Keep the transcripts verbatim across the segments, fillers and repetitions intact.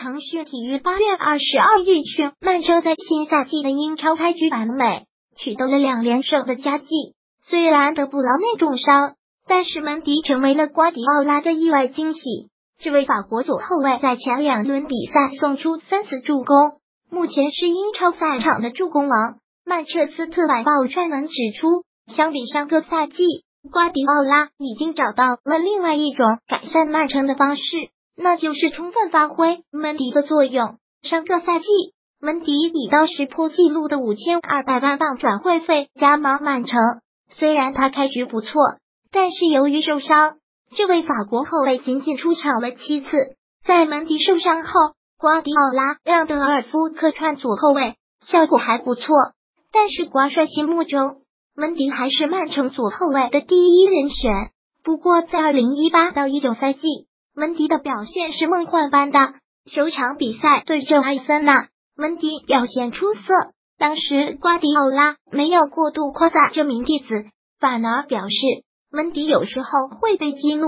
腾讯体育八月二十二日去曼城在新赛季的英超开局完美，取得了两连胜的佳绩。虽然德布劳内重伤，但是门迪成为了瓜迪奥拉的意外惊喜。这位法国左后卫在前两轮比赛送出三次助攻，目前是英超赛场的助攻王。曼彻斯特晚报撰文指出，相比上个赛季，瓜迪奥拉已经找到了另外一种改善曼城的方式。 那就是充分发挥门迪的作用。上个赛季，门迪以到石破纪录的 五千两百万镑转会费加盟曼城。虽然他开局不错，但是由于受伤，这位法国后卫仅仅出场了七次。在门迪受伤后，瓜迪奥拉让德尔夫客串左后卫，效果还不错。但是瓜帅心目中，门迪还是曼城左后卫的第一人选。不过在二零一八到一九赛季， 门迪的表现是梦幻般的。首场比赛对阵阿森纳，门迪表现出色。当时瓜迪奥拉没有过度夸赞这名弟子，反而表示门迪有时候会被激怒，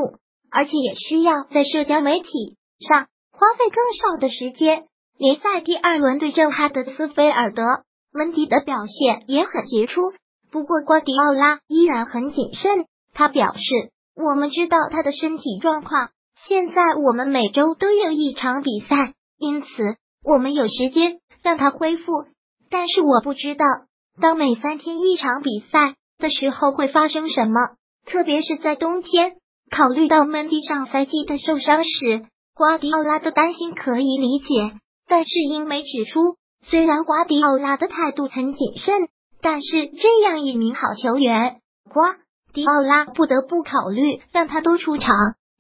而且也需要在社交媒体上花费更少的时间。联赛第二轮对阵哈德斯菲尔德，门迪的表现也很杰出。不过瓜迪奥拉依然很谨慎，他表示：“我们知道他的身体状况。 现在我们每周都有一场比赛，因此我们有时间让他恢复。但是我不知道，当每三天一场比赛的时候会发生什么，特别是在冬天。考虑到门迪上赛季的受伤时，瓜迪奥拉的担心可以理解。但是英媒指出，虽然瓜迪奥拉的态度很谨慎，但是这样一名好球员，瓜迪奥拉不得不考虑让他多出场。”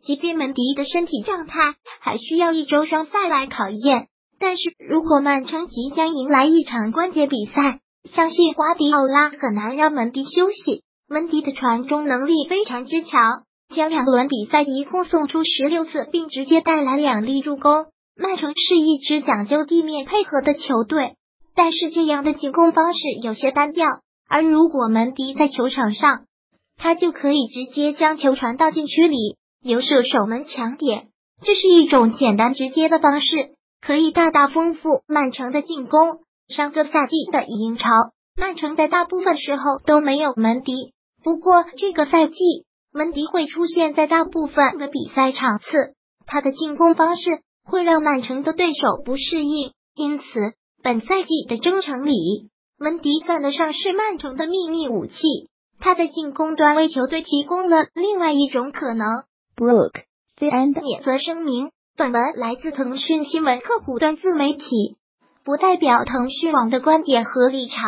即便门迪的身体状态还需要一周双赛来考验，但是如果曼城即将迎来一场关键比赛，相信瓜迪奥拉很难让门迪休息。门迪的传中能力非常之强，前两轮比赛一共送出十六次，并直接带来两粒助攻。曼城是一支讲究地面配合的球队，但是这样的进攻方式有些单调。而如果门迪在球场上，他就可以直接将球传到禁区里， 由射手们抢点，这是一种简单直接的方式，可以大大丰富曼城的进攻。上个赛季的英超，曼城在大部分时候都没有门迪，不过这个赛季门迪会出现在大部分的比赛场次，他的进攻方式会让曼城的对手不适应，因此本赛季的征程里，门迪算得上是曼城的秘密武器，他在进攻端为球队提供了另外一种可能。 Brooke, the end。 免责声明：本文来自腾讯新闻客户端自媒体，不代表腾讯网的观点和立场。